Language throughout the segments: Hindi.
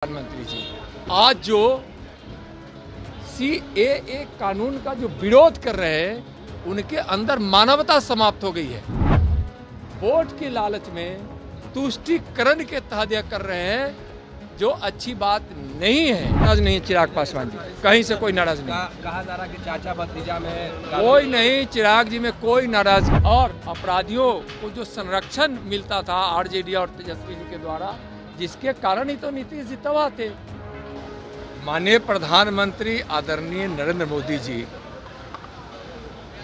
प्रधानमंत्री जी, आज जो सीएए कानून का जो विरोध कर रहे हैं उनके अंदर मानवता समाप्त हो गई है। वोट की लालच में तुष्टिकरण के तहदिया कर रहे हैं जो अच्छी बात नहीं है। नाराज नहीं चिराग पासवान जी, कहीं से कोई नाराज नहीं। कहा जा रहा कि चाचा भतीजा में कोई नहीं, चिराग जी में कोई नाराज। और अपराधियों को जो संरक्षण मिलता था आरजेडी और तेजस्वी जी के द्वारा, जिसके कारण ही तो नीतीश जी तबाह थे। माननीय प्रधानमंत्री आदरणीय नरेंद्र मोदी जी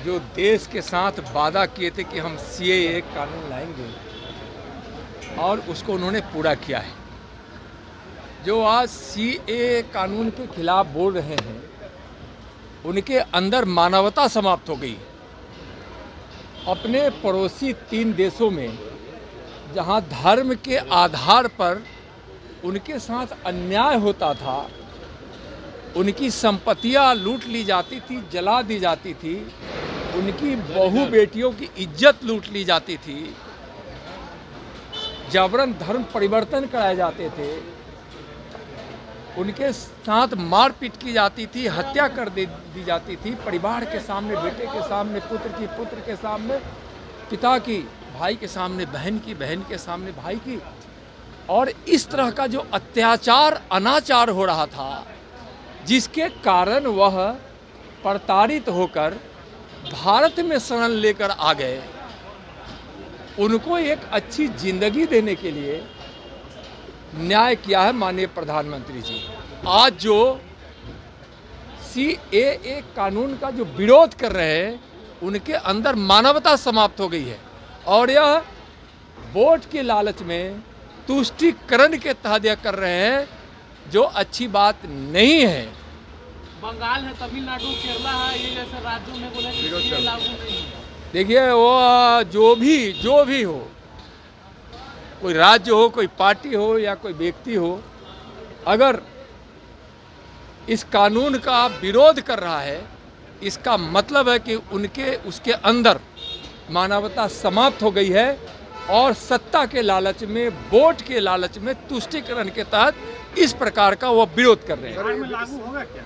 जो देश के साथ वादा किए थे कि हम सीएए कानून लाएंगे, और उसको उन्होंने पूरा किया है। जो आज सीएए कानून के खिलाफ बोल रहे हैं उनके अंदर मानवता समाप्त हो गई। अपने पड़ोसी 3 देशों में जहाँ धर्म के आधार पर उनके साथ अन्याय होता था, उनकी संपत्तियाँ लूट ली जाती थी, जला दी जाती थी, उनकी बहू बेटियों की इज्जत लूट ली जाती थी, जबरन धर्म परिवर्तन कराए जाते थे, उनके साथ मारपीट की जाती थी, हत्या कर दी जाती थी, परिवार के सामने, बेटे के सामने, पुत्र के सामने, पिता की, भाई के सामने बहन की, बहन के सामने भाई की। और इस तरह का जो अत्याचार अनाचार हो रहा था, जिसके कारण वह प्रताड़ित होकर भारत में शरण लेकर आ गए। उनको एक अच्छी जिंदगी देने के लिए न्याय किया है माननीय प्रधानमंत्री जी। आज जो सीएए कानून का जो विरोध कर रहे हैं उनके अंदर मानवता समाप्त हो गई है। और यह वोट के लालच में तुष्टिकरण के तहदिया कर रहे हैं जो अच्छी बात नहीं है। बंगाल है, तमिलनाडु, केरला है, ये जैसे राज्यों में बोले लागू नहीं। देखिए, वो जो भी हो, कोई राज्य हो, कोई पार्टी हो या कोई व्यक्ति हो, अगर इस कानून का विरोध कर रहा है, इसका मतलब है कि उसके अंदर मानवता समाप्त हो गई है। और सत्ता के लालच में, वोट के लालच में, तुष्टिकरण के तहत इस प्रकार का वो विरोध कर रहे हैं। बिहार में लागू होगा क्या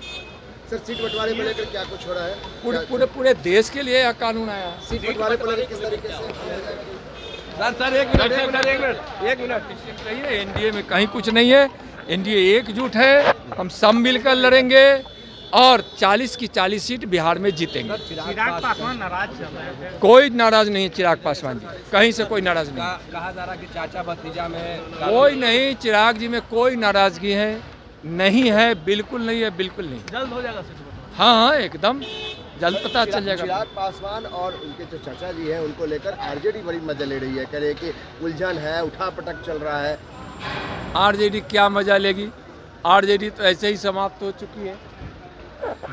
सर? सीट बंटवारे को लेकर क्या कुछ हो रहा है? पूरे देश के लिए यह कानून आया है। सीट बंटवारे को लेकर किस तरीके से? सर एक मिनट रहिए। एनडीए में कहीं कुछ नहीं है, एनडीए एकजुट है, हम सब मिलकर लड़ेंगे और 40 की 40 सीट बिहार में जीतेंगे। चिराग पासवान नाराज है? कोई नाराज नहीं है चिराग पासवान जी, कहीं से कोई नाराज नहीं। कहा जा रहा कि चाचा भतीजा में कोई नहीं, चिराग जी में कोई नाराजगी है नहीं है, बिल्कुल नहीं है, बिल्कुल नहीं। जल्द हो जाएगा? हाँ, एकदम जल्द पता चल जाएगा। चिराग पासवान और उनके जो चाचा जी हैं उनको लेकर आरजेडी बड़ी मजा ले रही है, कह रही है कि उलझन है, उठा पटक चल रहा है। आरजेडी क्या मजा लेगी? आरजेडी तो ऐसे ही समाप्त हो चुकी है।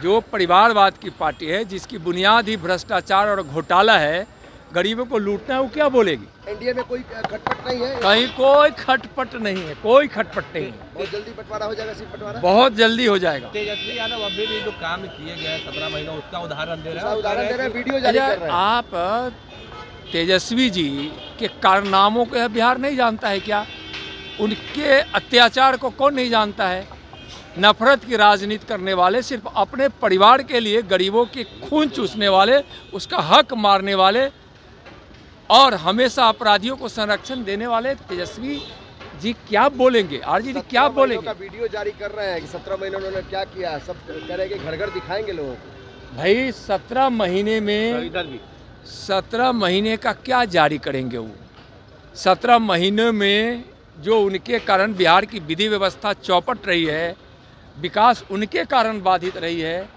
जो परिवारवाद की पार्टी है, जिसकी बुनियाद ही भ्रष्टाचार और घोटाला है, गरीबों को लूटना है, वो क्या बोलेगी? एनडीए में कोई खटपट नहीं है, कहीं कोई खटपट नहीं है, कोई खटपट नहीं है। बहुत जल्दी बंटवारा हो जाएगा, सीट बंटवारा बहुत जल्दी हो जाएगा। तेजस्वी यादव अभी भी जो काम किए गए 17 महीना, उसका उदाहरण दे रहे हैं आप। तेजस्वी जी के कारनामों को यह बिहार नहीं जानता है क्या? उनके अत्याचार को कौन नहीं जानता है? नफरत की राजनीति करने वाले, सिर्फ अपने परिवार के लिए गरीबों की खून चूसने वाले, उसका हक मारने वाले और हमेशा अपराधियों को संरक्षण देने वाले तेजस्वी जी क्या बोलेंगे? आरजेडी क्या बोलेंगे? वीडियो जारी कर रहे हैं कि 17 महीने उन्होंने क्या किया, सब करेंगे, घर घर दिखाएंगे लोगों को। भाई 17 महीने में 17 महीने का क्या जारी करेंगे वो? 17 महीने में जो उनके कारण बिहार की विधि व्यवस्था चौपट रही है, विकास उनके कारण बाधित रही है,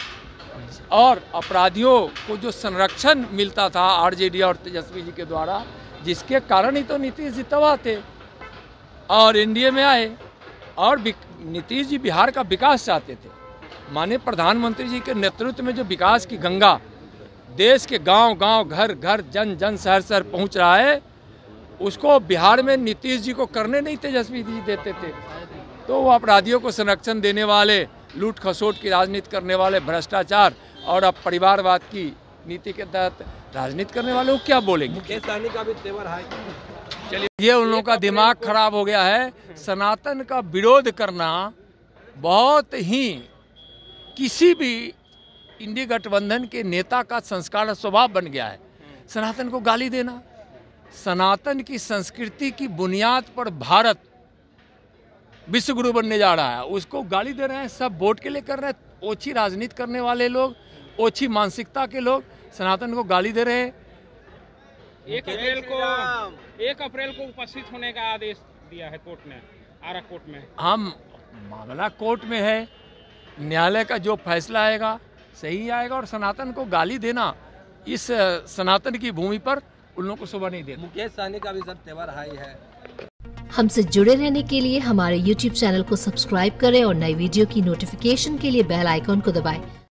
और अपराधियों को जो संरक्षण मिलता था आरजेडी और तेजस्वी जी के द्वारा, जिसके कारण ही तो नीतीश जी तबाह थे और एनडीए में आए। और नीतीश जी बिहार का विकास चाहते थे। माननीय प्रधानमंत्री जी के नेतृत्व में जो विकास की गंगा देश के गांव गांव, घर घर, जन जन, शहर शहर पहुँच रहा है, उसको बिहार में नीतीश जी को करने नहीं तेजस्वी जी देते थे। तो वो अपराधियों को संरक्षण देने वाले, लूट खसोट की राजनीति करने वाले, भ्रष्टाचार और अब परिवारवाद की नीति के तहत राजनीति करने वाले, वो क्या बोलेंगे? मुकेश साहनी का भी तेवर है। ये उन लोगों का दिमाग खराब हो गया है। सनातन का विरोध करना बहुत ही किसी भी इंडी गठबंधन के नेता का संस्कार स्वभाव बन गया है। सनातन को गाली देना, सनातन की संस्कृति की बुनियाद पर भारत विश्वगुरु बनने जा रहा है, उसको गाली दे रहे हैं, सब वोट के लिए कर रहे हैं। ओछी राजनीति करने वाले लोग, ओछी मानसिकता के लोग सनातन को गाली दे रहे हैं। 1 अप्रैल को उपस्थित होने का आदेश दिया है कोर्ट ने, आरा कोर्ट में। हम मामला कोर्ट में है, न्यायालय का जो फैसला आएगा सही आएगा। और सनातन को गाली देना, इस सनातन की भूमि पर उन लोगों को शोभा नहीं देना। मुकेश साहनी का भी सब त्योहार हाई है। हमसे जुड़े रहने के लिए हमारे YouTube चैनल को सब्सक्राइब करें और नई वीडियो की नोटिफिकेशन के लिए बेल आइकॉन को दबाएं।